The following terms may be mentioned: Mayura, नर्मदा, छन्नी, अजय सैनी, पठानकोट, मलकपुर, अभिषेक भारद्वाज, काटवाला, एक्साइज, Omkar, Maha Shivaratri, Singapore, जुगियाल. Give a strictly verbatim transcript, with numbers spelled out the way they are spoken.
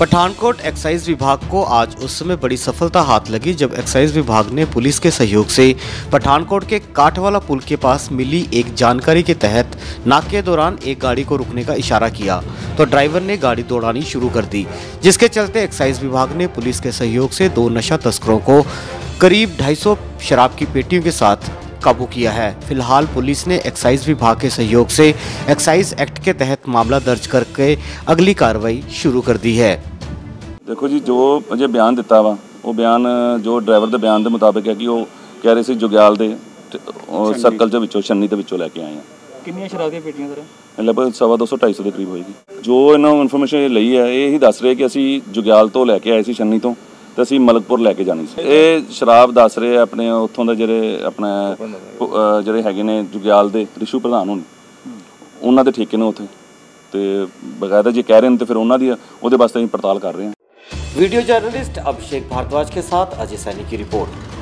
पठानकोट एक्साइज विभाग को आज उस समय बड़ी सफलता हाथ लगी जब एक्साइज विभाग ने पुलिस के सहयोग से पठानकोट के काटवाला पुल के पास मिली एक जानकारी के तहत नाके के दौरान एक गाड़ी को रुकने का इशारा किया तो ड्राइवर ने गाड़ी दौड़ानी शुरू कर दी, जिसके चलते एक्साइज विभाग ने पुलिस के सहयोग से दो नशा तस्करों को करीब ढाई सौ शराब की पेटियों के साथ काबू किया है। फिलहाल पुलिस ने एक्साइज विभाग के सहयोग से एक्साइज एक्ट के तहत मामला दर्ज करके अगली कार्रवाई शुरू कर दी है। देखो जी, जो मुझे बयान दिता वा वो बयान जो ड्राइवर के बयान के मुताबिक है कि वो कह रहे थे जुगियाल के सर्कल के विचों छन्नी के विचों लेके आए हैं। कितनी शराब की पेटियां सर? लगभग सवा दो सौ ढाई सौ के करीब होगी। जो इन्होंने इन्फॉर्मेशन लई है यही दस रहे कि असी जुगियाल तो लैके आए थे छन्नी तो तो असी मलकपुर लैके जानी सी। ये शराब दस रहे अपने उत्थों के जे अपने जोड़े है जुगियाल के रिशु प्रधान होने उन्होंने ठेके ने उत्थे बकायदा जो कह रहे हैं तो फिर उन्होंने वास्ते पड़ताल कर रहे हैं। वीडियो जर्नलिस्ट अभिषेक भारद्वाज के साथ अजय सैनी की रिपोर्ट।